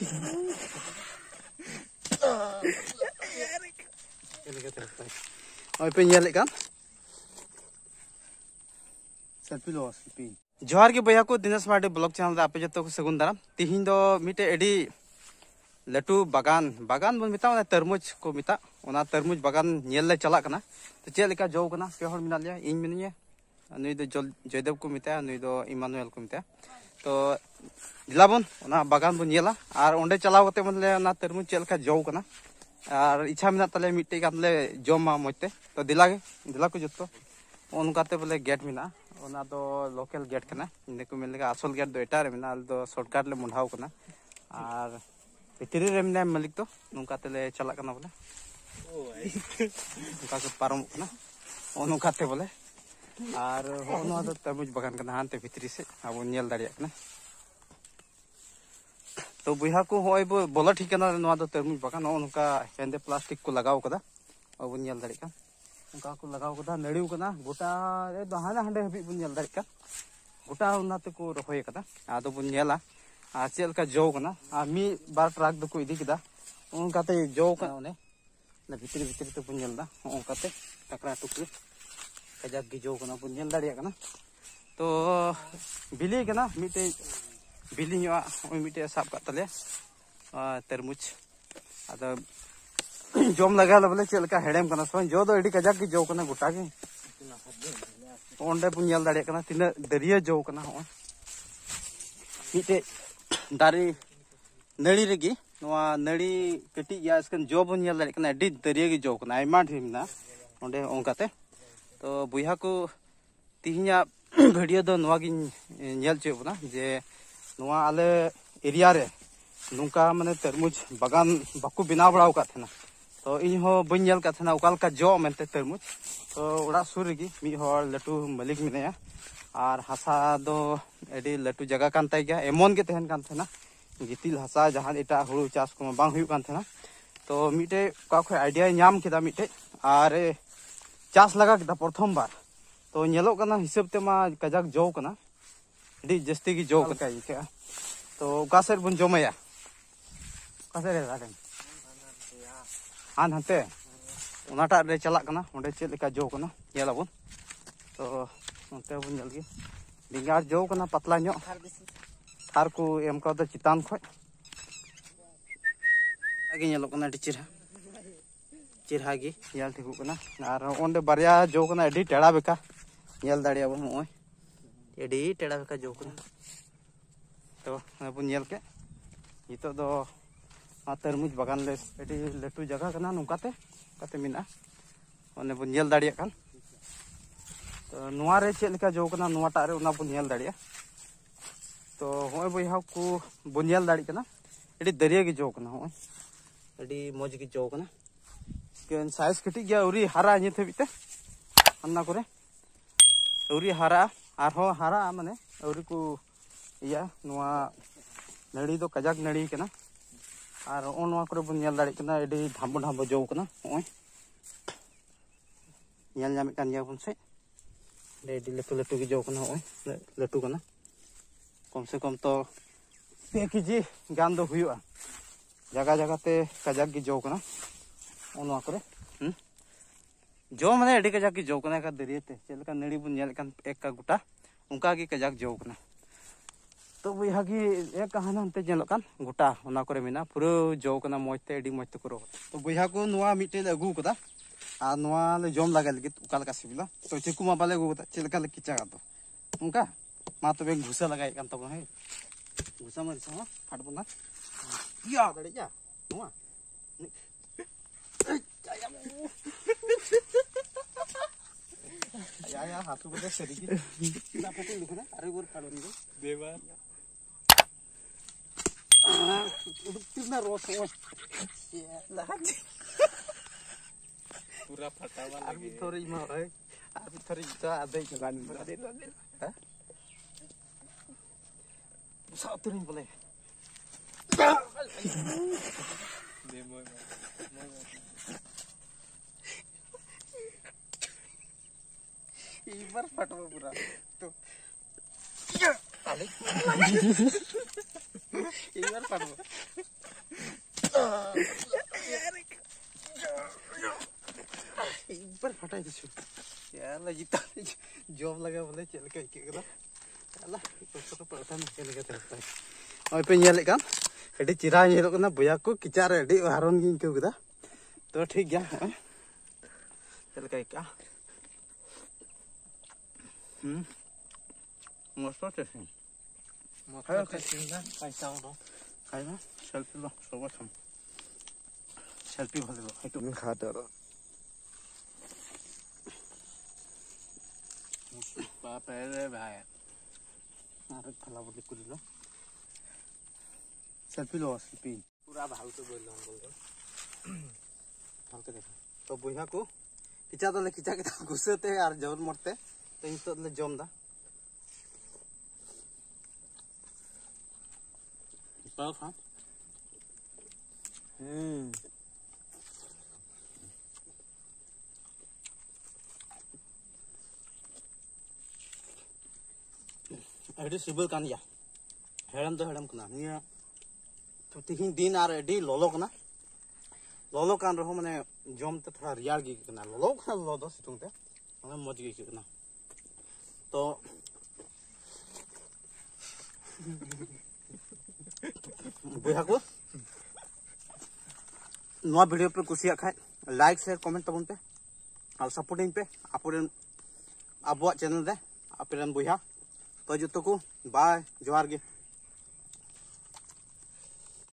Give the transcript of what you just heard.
जोहार गे बया को दिनेश मार्डी ब्लॉग चैनल दा आपे जतो सगुन दाराम। तेहिन दो मिटे एडी लटू बागान बागान बन मिता तरमुज को मिता ओना तरमुज बागान नेल ले चला कना तो चेद लेका जो कना पे होड़ मिना लिया इन मिनिया नई दो जयदेव को मिता नई दो इमानुएल को मिता तो दिलाबन ओना बागान बन नेला और ओंडे चलाव कते मन ले ओना तरमुज चेद लेका जो कना और इच्छा मिना तले मिटे गान ले जोमा मोते तो दिलागे दिला को जतो ओनकाते बोले गेट मिना ओना दो लोकल गेट कना इने को मिल लेका असल गेट दो एटा रे मिना दो शॉर्टकट ले मुंडाव कना और भितरी रे मिना मालिक तो नोंकाते ले चला कना बोले पारम ओनकाते बोले और ओना दो तरमुज बागान कना हानते भितरी से अब नेल दाड़िया कना तो बुहा को होय बोला ठीक कना नोवा दो तरमुज बागान ओनका हेंदे प्लास्टिक को लगाव कदा अब नेल दाड़िया उनका को लगाव कदा नड़ीव कना गोटा रे दहाना हंडे हबी बन नेल दाड़िया गोटा ओनाते को रोय कदा आदो बन नेला आ चेल का जो कना आ मी बार ट्रक दो को इदी कदा ओनकाते जो कना ओने ना भितरी भितरी तो बन नेल दा ओनकाते टकरा टुकरी कजाक गी जो कना बन नेल दाड़िया कना तो बिली कना मिटे बिली न्या ओ मिटे साफ का तले तरमुज आदा जोम लगा लबले चेल का हेडेम कना सो जो दो एडी कजाक गी जो कना गोटा के ओंडे बन नेल दाड़िया कना तिना दरिया जो कना हो मिटे दारी नड़ी रेगी नवा नड़ी कटी यास कन जो बन नेल दाड़िया कना एडी दरिया गी जो कना आइमा ढिमना ओंडे ओंकाते तो बुहा को तिहिया वीडियो दो नवा गी नेल चेबना जे नवा आले एरिया रे नुका माने तरमुज बागान बाकू बिना बड़ाव का थेना तो इन हो बन नेल का थेना ओकाल का जो मेनते तरमुज तो ओडा सुर रेगी मी होर लटू मालिक मिनेया और हासा दो एडी लटू जगह कान ताई गया एमोन के तहन कान थेना गितिल हासा जहां एटा हुरु चास को बांग हुई कान थेना तो मिटे का खो आइडिया न्याम केदा मिटे आर चास लगा केदा प्रथम बार तो नेलो कना हिसाब ते मा कजाक जो कना एडी जस्ती की जो का इके तो कासर बन जोमया कासर रे राडन आन हते ओनाटा रे चला कना ओंडे चेद लेका जो कना नेलाबो तो नते बन जल्दी बिगार जो कना पतला न्यो थार को एम का द चितान खय आगे नेलो कना टिचरा चिरहा गी नेल ठिकु कना आर ओंडे बारिया जो कना एडी टेड़ा बेका नेल दाड़िया बम ओय एडी टेड़ा बेका जो कना तो अपन नेल के नितो दो आ तरमुज बागान ले एडी लटू जगह कना नुकाते काते मिना ओने बन नेल दाड़िया कान तो नुआ रे चेद लेका जो कना नुआ टा रे ओना बन नेल दाड़िया तो होय बया को बन नेल दाड़ी कना एडी दरिया गी जो कना होय एडी मौज गी जो कना केन साइज कटी गया उरी हरा निथे बिते अन्ना करे उरी हरा आर हो हरा माने उरी को या नुआ नड़ी दो कजाक नड़ी कना आर ओ नुआ करे बन नेल दाड़ी कना एडी धांबो धांबो जो कना होय नेल जामे कान गया बन से रेडी लटू लटू की जो कना होय लटू कना कम से कम तो 3 केजी गान दो हुआ जगह जगह ते कजाक की जो कना ओनवा करे जो माने एडी कजाक की जो कना का दरिया ते चेलका नड़ी बन नेल कान एक का गुटा उनका की कजाक जो कना तो बुहा की एक कहाना ते जेल कान गुटा ओना करे मिना पुरो जो कना मोजते एडी मोजते करो तो बुहा को नुआ मिटे लगु कदा आ नवा ले जोम लगा लगे उकाल का सिबिला तो चेकुमा बाले गोता चेलका ले किचा का तो उनका मा तो बे घुसा लगाई कान तब है घुसा मन सा फाट बना या गड़े जा नुआ या या हाथ को दे सरी की ना पकड़ लिखो ना अरे गोर काढो नी देवा कितना रोस हो लाज पूरा फटा वाला अभी थोड़ी मां है अभी थोड़ी तो आधे गान दे ले हां सब तो नहीं बोले दे मोय एक बार फटवा पूरा तो जॉब लगा बोले चलका चलका पे चेहरा बोया को किचार हरण गई तो ठीक गया चलका आयका मस्त टेस्टिंग मस्त टेस्टिंग ना पैसा उठो खाई ना सेल्फी लो सब हम सेल्फी भले लो तो मैं खा डरो पापा रे भाई अरे फला बोल कुल लो सेल्फी लो सेल्फी पूरा भाव तो बोल लो हल्का देखो तो बुझा को किचा तो ले किचा के घुसते और जवर मरते तो हितो ले जम दा पाव खा अरे सुबह कान या हेडम तो हेडम कना निया तो तीन दिन आ रेडी लोलो कना लोलो कान रहो माने जम तो थोड़ा रियार गी कना लोलो खा लोदो सितुंगते माने मज गी कना तो बुझा को नवा वीडियो पे कुसिया खाए लाइक शेयर कमेंट तबन पे और सपोर्टिंग पे आपुरन आबुआ चैनल दे आपेरन बुझा तो जो तो को बाय जोहार गे।